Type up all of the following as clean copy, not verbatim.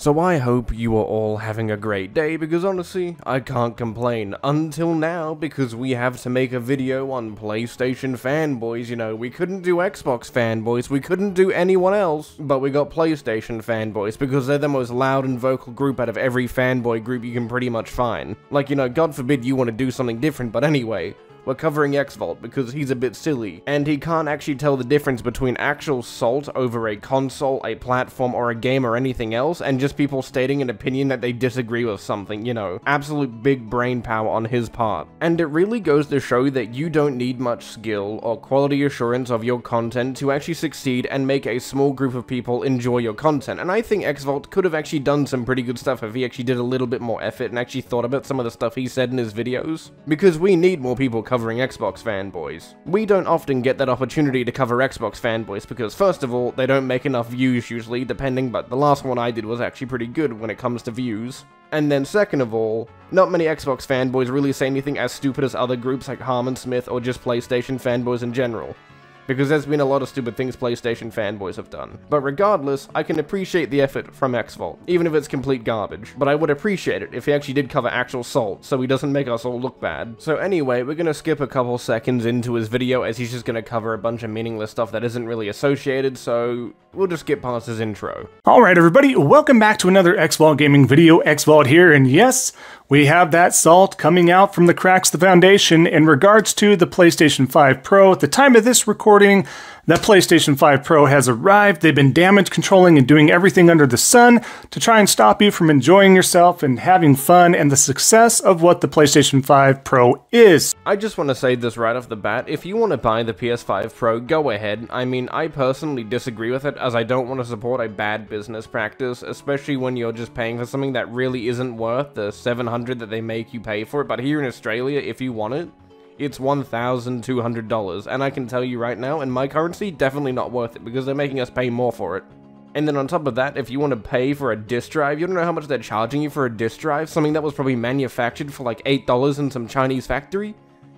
So I hope you are all having a great day, because honestly, I can't complain. Until now, because we have to make a video on PlayStation fanboys, you know. We couldn't do Xbox fanboys, we couldn't do anyone else, but we got PlayStation fanboys, because they're the most loud and vocal group out of every fanboy group you can pretty much find. Like, you know, God forbid you want to do something different, but anyway. We're covering X-Vault because he's a bit silly, and he can't actually tell the difference between actual salt over a console, a platform, or a game, or anything else, and just people stating an opinion that they disagree with something, you know. Absolute big brain power on his part. And it really goes to show that you don't need much skill or quality assurance of your content to actually succeed and make a small group of people enjoy your content. And I think X-Vault could have actually done some pretty good stuff if he actually did a little bit more effort and actually thought about some of the stuff he said in his videos, because we need more people covering Xbox fanboys. We don't often get that opportunity to cover Xbox fanboys because, first of all, they don't make enough views usually, depending, but the last one I did was actually pretty good when it comes to views. And then second of all, not many Xbox fanboys really say anything as stupid as other groups like Harmon Smith or just PlayStation fanboys in general, because there's been a lot of stupid things PlayStation fanboys have done. But regardless, I can appreciate the effort from X-Vault, even if it's complete garbage. But I would appreciate it if he actually did cover actual salt, so he doesn't make us all look bad. So anyway, we're gonna skip a couple seconds into his video, as he's just gonna cover a bunch of meaningless stuff that isn't really associated, so we'll just skip past his intro. Alright everybody, welcome back to another X-Vault Gaming video. X-Vault here, and yes, we have that salt coming out from the cracks of the foundation in regards to the PlayStation 5 Pro. At the time of this recording, the PlayStation 5 Pro has arrived. They've been damage controlling and doing everything under the sun to try and stop you from enjoying yourself and having fun and the success of what the PlayStation 5 Pro is. I just want to say this right off the bat. If you want to buy the PS5 Pro, go ahead. I mean, I personally disagree with it, as I don't want to support a bad business practice, especially when you're just paying for something that really isn't worth the $700 that they make you pay for it. But here in Australia, if you want it, it's $1,200, and I can tell you right now, in my currency, definitely not worth it, because they're making us pay more for it. And then on top of that, if you want to pay for a disk drive, you don't know how much they're charging you for a disk drive, something that was probably manufactured for like $8 in some Chinese factory.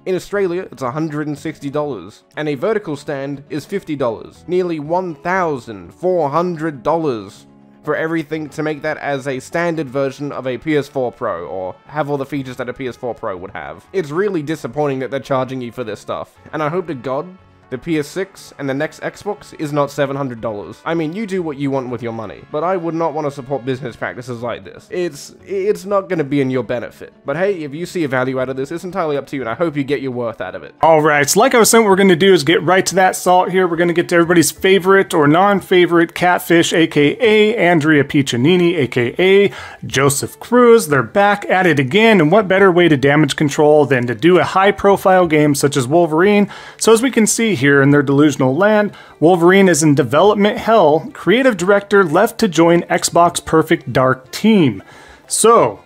In Australia, it's $160, and a vertical stand is $50, nearly $1,400. For everything to make that as a standard version of a PS4 Pro, or have all the features that a PS4 Pro would have. It's really disappointing that they're charging you for this stuff, and I hope to God the PS6 and the next Xbox is not $700. I mean, you do what you want with your money, but I would not want to support business practices like this. It's not going to be in your benefit. But hey, if you see a value out of this, it's entirely up to you, and I hope you get your worth out of it. Alright, so like I was saying, what we're going to do is get right to that salt here. We're going to get to everybody's favorite or non-favorite catfish, aka Andrea Piccinini, aka Joseph Cruz. They're back at it again, and what better way to damage control than to do a high-profile game such as Wolverine. So as we can see here in their delusional land, Wolverine is in development hell, creative director left to join Xbox Perfect Dark team. So,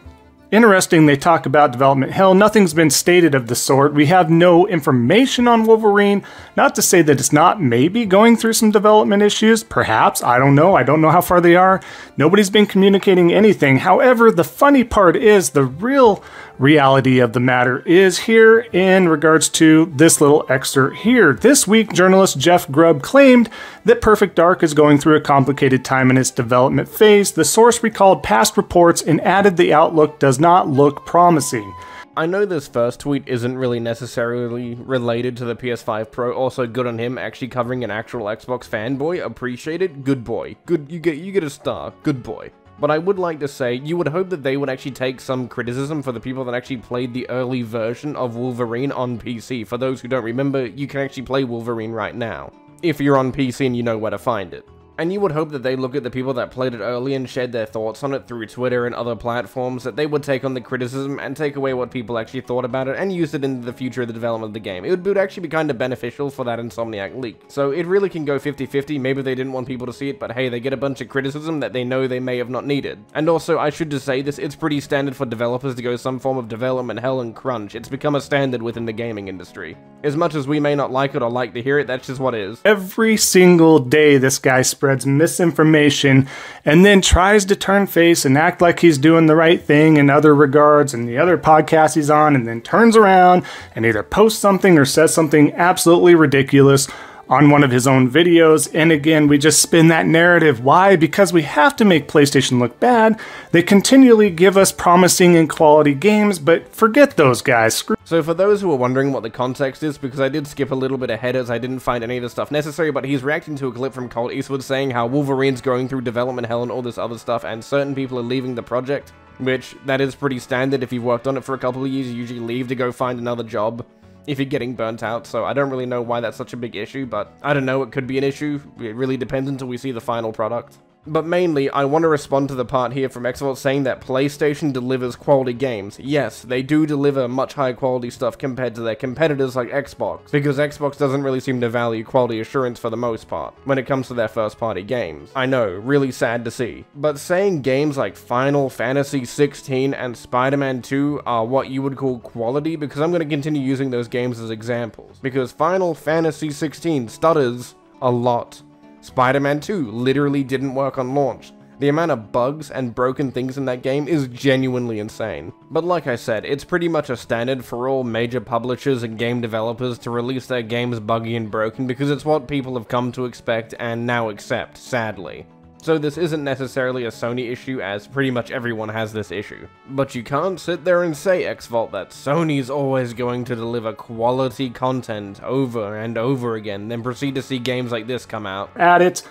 interesting they talk about development hell, nothing's been stated of the sort, we have no information on Wolverine, not to say that it's not maybe going through some development issues, perhaps, I don't know how far they are, nobody's been communicating anything. However, the funny part is, the real reality of the matter is here in regards to this little excerpt here. This week, journalist Jeff Grubb claimed that Perfect Dark is going through a complicated time in its development phase. The source recalled past reports and added the outlook does not look promising. I know this first tweet isn't really necessarily related to the PS5 Pro, also good on him actually covering an actual Xbox fanboy, appreciate it, good boy. Good, you get a star, good boy. But I would like to say, you would hope that they would actually take some criticism for the people that actually played the early version of Wolverine on PC. For those who don't remember, you can actually play Wolverine right now, if you're on PC and you know where to find it. And you would hope that they look at the people that played it early and shared their thoughts on it through Twitter and other platforms, that they would take on the criticism and take away what people actually thought about it and use it into the future of the development of the game. It would actually be kind of beneficial for that Insomniac leak. So it really can go 50-50, maybe they didn't want people to see it, but hey, they get a bunch of criticism that they know they may have not needed. And also, I should just say this, it's pretty standard for developers to go some form of development hell and crunch. It's become a standard within the gaming industry. As much as we may not like it or like to hear it, that's just what it is. Every single day this guy spreads misinformation and then tries to turn face and act like he's doing the right thing in other regards and the other podcast he's on, and then turns around and either posts something or says something absolutely ridiculous, on one of his own videos. And again, we just spin that narrative. Why? Because we have to make PlayStation look bad. They continually give us promising and quality games, but forget those guys. So for those who are wondering what the context is, because I did skip a little bit ahead as I didn't find any of the stuff necessary, but he's reacting to a clip from Cole Eastwood saying how Wolverine's going through development hell and all this other stuff, and certain people are leaving the project, which that is pretty standard. If you've worked on it for a couple of years, you usually leave to go find another job if you're getting burnt out, so I don't really know why that's such a big issue, but I don't know, it could be an issue. It really depends until we see the final product. But mainly, I want to respond to the part here from Xbox saying that PlayStation delivers quality games. Yes, they do deliver much higher quality stuff compared to their competitors like Xbox, because Xbox doesn't really seem to value quality assurance for the most part when it comes to their first-party games. I know, really sad to see. But saying games like Final Fantasy XVI and Spider-Man 2 are what you would call quality, because I'm going to continue using those games as examples, because Final Fantasy XVI stutters a lot. Spider-Man 2 literally didn't work on launch. The amount of bugs and broken things in that game is genuinely insane. But like I said, it's pretty much a standard for all major publishers and game developers to release their games buggy and broken, because it's what people have come to expect and now accept, sadly. So this isn't necessarily a Sony issue, as pretty much everyone has this issue. But you can't sit there and say, Xbox, that Sony's always going to deliver quality content over and over again, then proceed to see games like this come out. At it.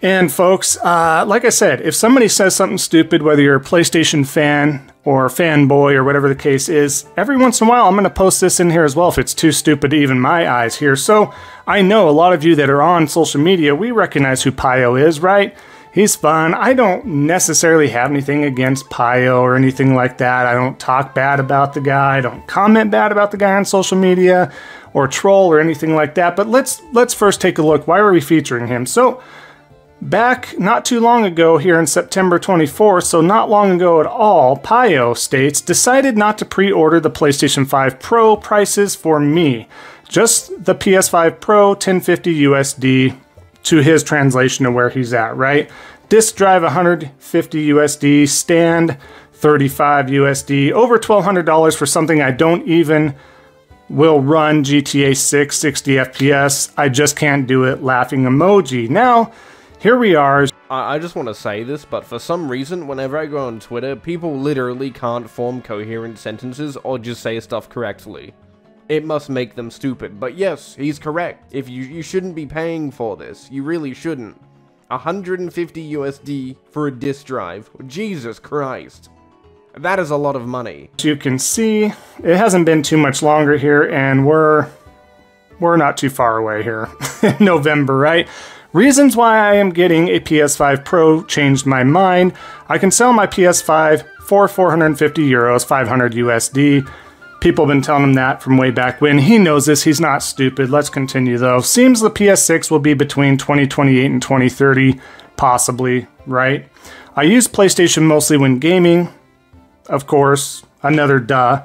And folks, like I said, if somebody says something stupid, whether you're a PlayStation fan or fanboy or whatever the case is, every once in a while I'm going to post this in here as well if it's too stupid to even my eyes here. So I know a lot of you that are on social media, we recognize who Pio is, right? He's fun. I don't necessarily have anything against Pio or anything like that. I don't talk bad about the guy. I don't comment bad about the guy on social media or troll or anything like that. But let's first take a look. Why are we featuring him? So back not too long ago here in September 24th, so not long ago at all, Pio states, decided not to pre-order the PlayStation 5 Pro prices for me. Just the PS5 Pro, $10.50 USD to his translation of where he's at, right? Disk drive, $150 USD, stand, $35 USD, over $1,200 for something I don't even will run, GTA 6, 60 FPS. I just can't do it, laughing emoji. Now, here we are. I just want to say this, but for some reason, whenever I go on Twitter, people literally can't form coherent sentences or just say stuff correctly. It must make them stupid, but yes, he's correct. If you shouldn't be paying for this, you really shouldn't. $150 USD for a disk drive. Jesus Christ. That is a lot of money. As you can see, it hasn't been too much longer here, and we're not too far away here. November, right? Reasons why I am getting a PS5 Pro changed my mind. I can sell my PS5 for €450, $500 USD. People have been telling him that from way back when. He knows this, he's not stupid. Let's continue though. Seems the PS6 will be between 2028 and 2030, possibly, right? I use PlayStation mostly when gaming, of course, another duh.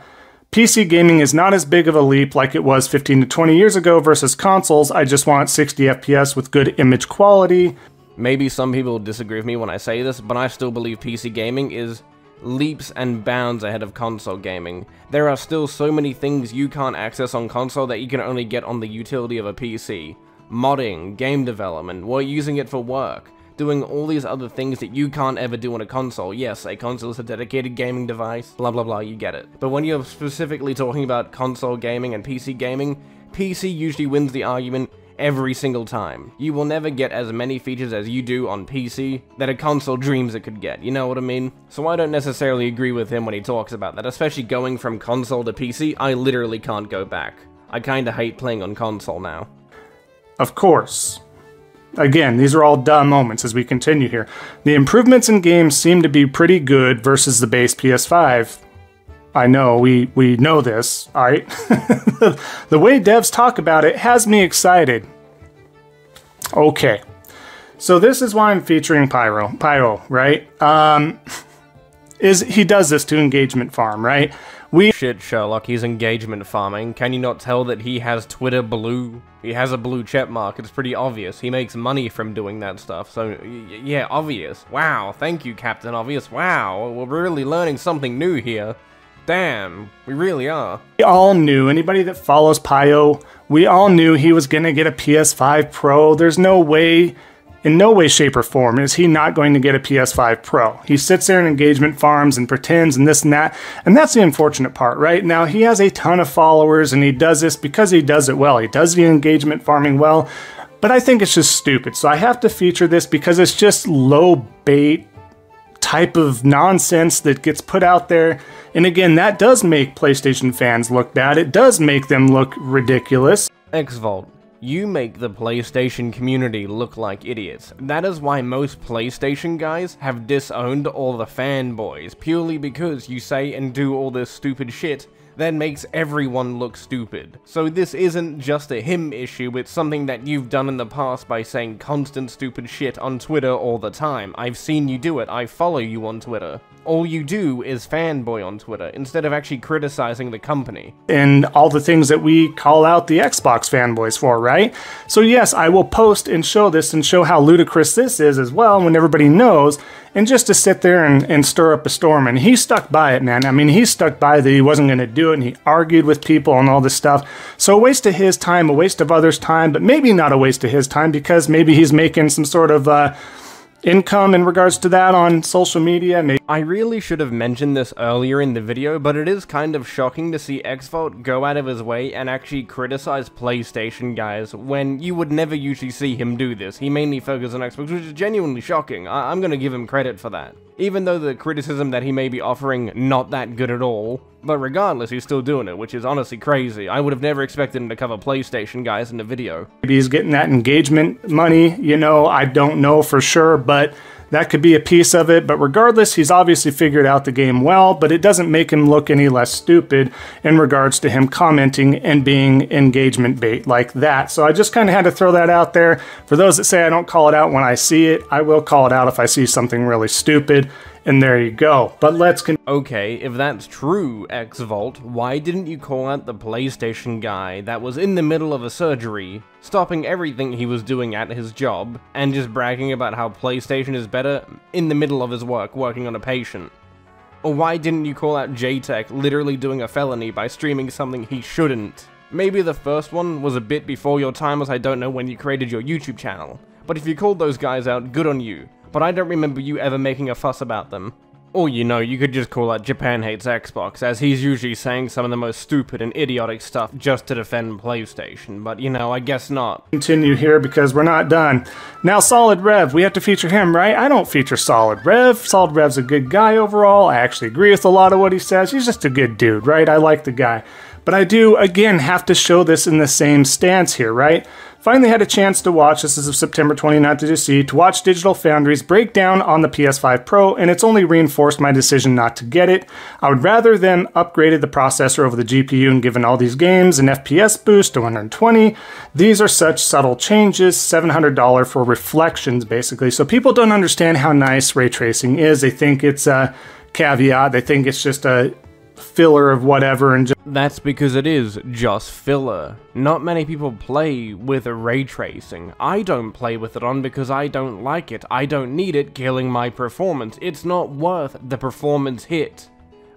PC gaming is not as big of a leap like it was 15 to 20 years ago versus consoles. I just want 60 FPS with good image quality. Maybe some people disagree with me when I say this, but I still believe PC gaming is leaps and bounds ahead of console gaming. There are still so many things you can't access on console that you can only get on the utility of a PC. Modding, game development, we're using it for work, doing all these other things that you can't ever do on a console. Yes, a console is a dedicated gaming device, blah blah blah, you get it. But when you're specifically talking about console gaming and PC gaming, PC usually wins the argument every single time. You will never get as many features as you do on PC that a console dreams it could get, you know what I mean? So I don't necessarily agree with him when he talks about that, especially going from console to PC. I literally can't go back. I kinda hate playing on console now. Of course. Again, these are all duh moments as we continue here. The improvements in games seem to be pretty good versus the base PS5. I know, we know this, all right? The way devs talk about it has me excited. Okay. So this is why I'm featuring Pio, right? He does this to engagement farm, right? Shit, Sherlock, he's engagement farming. Can you not tell that he has Twitter blue? He has a blue check mark, it's pretty obvious. He makes money from doing that stuff, so yeah, obvious. Wow, thank you, Captain Obvious. Wow, we're really learning something new here. Damn, we really are. We all knew, anybody that follows Pio, we all knew he was going to get a PS5 Pro. There's no way, in no way, shape, or form, is he not going to get a PS5 Pro. He sits there and engagement farms and pretends and this and that. And that's the unfortunate part, right? Now, he has a ton of followers, and he does this because he does it well. He does the engagement farming well, but I think it's just stupid. So I have to feature this because it's just low bait type of nonsense that gets put out there. And again, that does make PlayStation fans look bad. It does make them look ridiculous. XVault. You make the PlayStation community look like idiots. That is why most PlayStation guys have disowned all the fanboys, purely because you say and do all this stupid shit that makes everyone look stupid. So this isn't just a him issue, it's something that you've done in the past by saying constant stupid shit on Twitter all the time. I've seen you do it, I follow you on Twitter. All you do is fanboy on Twitter, instead of actually criticizing the company. And all the things that we call out the Xbox fanboys for, right? So yes, I will post and show this and show how ludicrous this is as well when everybody knows, and just to sit there and stir up a storm. And he stuck by it, man. I mean, he stuck by that he wasn't going to do it, and he argued with people and all this stuff. So a waste of his time, a waste of others' time, but maybe not a waste of his time because maybe he's making some sort of... income in regards to that on social media. Maybe I really should have mentioned this earlier in the video, but it is kind of shocking to see XVault go out of his way and actually criticize PlayStation guys when you would never usually see him do this. He mainly focuses on Xbox, which is genuinely shocking. I'm gonna give him credit for that. Even though the criticism that he may be offering not that good at all, but regardless, he's still doing it, which is honestly crazy. I would have never expected him to cover PlayStation guys in a video. Maybe he's getting that engagement money, you know, I don't know for sure, but that could be a piece of it. But regardless, he's obviously figured out the game well, but it doesn't make him look any less stupid in regards to him commenting and being engagement bait like that. So I just kind of had to throw that out there. For those that say I don't call it out when I see it, I will call it out if I see something really stupid. And there you go. But let's continue. Okay, if that's true, XVault, why didn't you call out the PlayStation guy that was in the middle of a surgery, stopping everything he was doing at his job, and just bragging about how PlayStation is better in the middle of his work, working on a patient? Or why didn't you call out JTech literally doing a felony by streaming something he shouldn't? Maybe the first one was a bit before your time, as I don't know when you created your YouTube channel. But if you called those guys out, good on you. But I don't remember you ever making a fuss about them. Or, you know, you could just call out Japan Hates Xbox, as he's usually saying some of the most stupid and idiotic stuff just to defend PlayStation, but, you know, I guess not. Continue here because we're not done. Now, Solid Rev, we have to feature him, right? I don't feature Solid Rev. Solid Rev's a good guy overall. I actually agree with a lot of what he says. He's just a good dude, right? I like the guy. But I do, again, have to show this in the same stance here, right? Finally had a chance to watch, this is of September 29th DC, to watch Digital Foundry's breakdown on the PS5 Pro, and it's only reinforced my decision not to get it. I would rather them upgraded the processor over the GPU and given all these games an FPS boost to 120. These are such subtle changes, $700 for reflections basically. So people don't understand how nice ray tracing is. They think it's a caveat, they think it's just a filler of whatever, and just that's because it is just filler. Not many people play with ray tracing. I don't play with it on because I don't like it. I don't need it killing my performance. It's not worth the performance hit.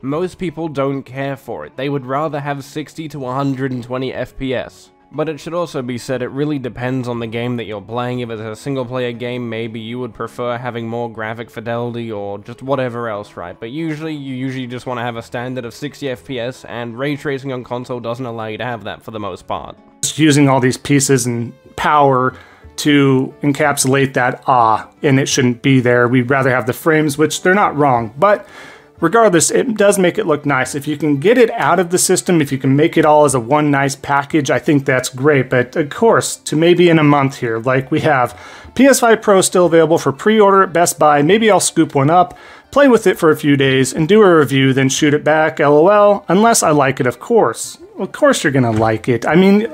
Most people don't care for it. They would rather have 60 to 120 FPS. But it should also be said, it really depends on the game that you're playing. If it's a single player game, maybe you would prefer having more graphic fidelity or just whatever else, right? But usually, you usually just want to have a standard of 60 FPS, and ray tracing on console doesn't allow you to have that for the most part. Just using all these pieces and power to encapsulate that and it shouldn't be there. We'd rather have the frames, which they're not wrong, but regardless, it does make it look nice. If you can get it out of the system, if you can make it all as a one nice package, I think that's great. But of course, to maybe in a month here, like we have PS5 Pro still available for pre-order at Best Buy. Maybe I'll scoop one up, play with it for a few days, and do a review, then shoot it back, LOL. Unless I like it, of course. Of course you're gonna like it. I mean,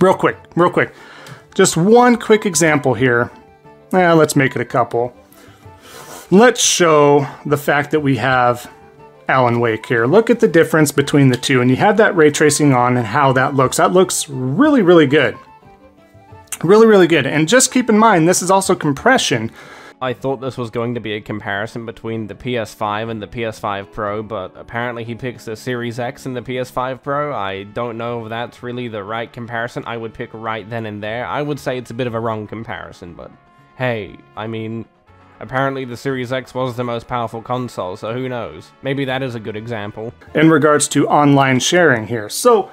real quick. Just one quick example here. Let's make it a couple. Let's show the fact that we have Alan Wake here. Look at the difference between the two, and you have that ray tracing on and how that looks. That looks really, really good. Really, really good. And just keep in mind, this is also compression. I thought this was going to be a comparison between the PS5 and the PS5 Pro, but apparently he picks the Series X and the PS5 Pro. I don't know if that's really the right comparison I would pick right then and there. I would say it's a bit of a wrong comparison, but hey, I mean, apparently the Series X was the most powerful console, so who knows? Maybe that is a good example. In regards to online sharing here, so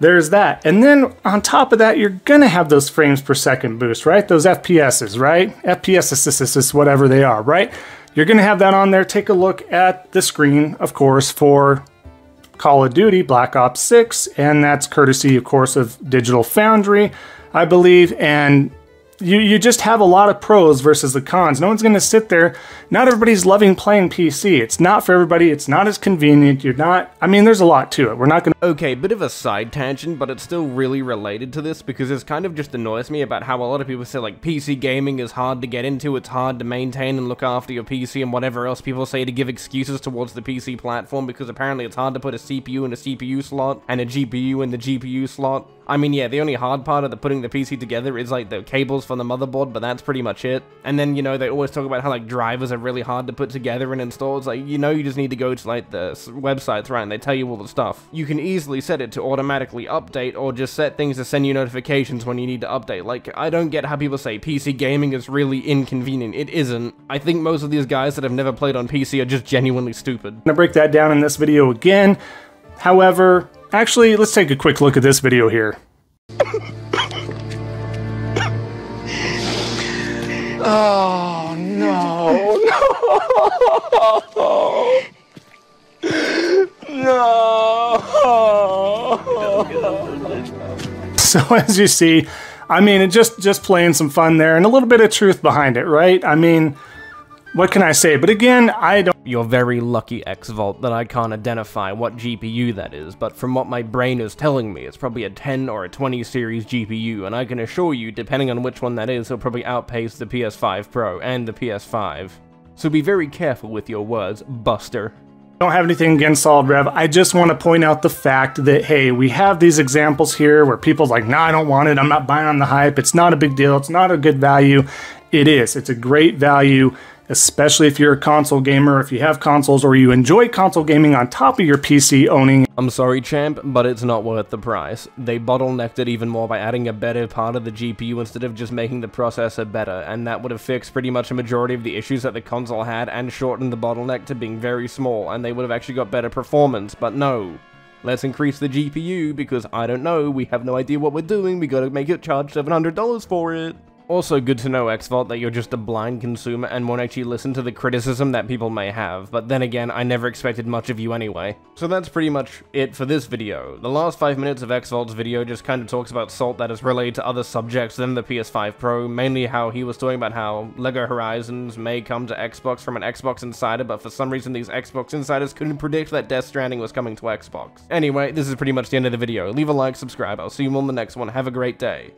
there's that. And then on top of that, you're gonna have those frames per second boost, right? Those FPSs, right? FPS assists, whatever they are, right? You're gonna have that on there. Take a look at the screen, of course, for Call of Duty Black Ops 6, and that's courtesy, of course, of Digital Foundry, I believe. And you just have a lot of pros versus the cons. No one's gonna sit there. Not everybody's loving playing PC. It's not for everybody. It's not as convenient. You're not, I mean, there's a lot to it. We're not gonna... Okay, bit of a side tangent, but it's still really related to this because it's kind of just annoys me about how a lot of people say, like, PC gaming is hard to get into, it's hard to maintain and look after your PC and whatever else people say to give excuses towards the PC platform, because apparently it's hard to put a CPU in a CPU slot and a GPU in the GPU slot. I mean, yeah, the only hard part of the putting the PC together is, like, the cables for the motherboard, but that's pretty much it. And then, you know, they always talk about how, like, drivers are really hard to put together and install. It's like, you know, you just need to go to, like, the websites, right, and they tell you all the stuff. You can easily set it to automatically update, or just set things to send you notifications when you need to update. Like, I don't get how people say PC gaming is really inconvenient. It isn't. I think most of these guys that have never played on PC are just genuinely stupid. I'm gonna break that down in this video again. However... actually, let's take a quick look at this video here. Oh, no. No. So as you see, I mean, it just playing some fun there and a little bit of truth behind it, right? I mean, what can I say? But again, I don't... You're very lucky, XVault, that I can't identify what GPU that is, but from what my brain is telling me, it's probably a 10 or a 20 series GPU, and I can assure you, depending on which one that is, it'll probably outpace the PS5 Pro and the PS5. So be very careful with your words, Buster. I don't have anything against Solid Rev. I just want to point out the fact that, hey, we have these examples here where people's like, nah, I don't want it, I'm not buying on the hype, it's not a big deal, it's not a good value. It is. It's a great value, especially if you're a console gamer, if you have consoles, or you enjoy console gaming on top of your PC owning. I'm sorry, champ, but it's not worth the price. They bottlenecked it even more by adding a better part of the GPU instead of just making the processor better, and that would have fixed pretty much a majority of the issues that the console had and shortened the bottleneck to being very small, and they would have actually got better performance, but no. Let's increase the GPU because, I don't know, we have no idea what we're doing, we gotta make it charge $700 for it. Also good to know, XVault, that you're just a blind consumer and won't actually listen to the criticism that people may have, but then again, I never expected much of you anyway. So that's pretty much it for this video. The last 5 minutes of XVault's video just kind of talks about salt that is related to other subjects than the PS5 Pro, mainly how he was talking about how LEGO Horizons may come to Xbox from an Xbox Insider, but for some reason these Xbox Insiders couldn't predict that Death Stranding was coming to Xbox. Anyway, this is pretty much the end of the video. Leave a like, subscribe, I'll see you on the next one, have a great day.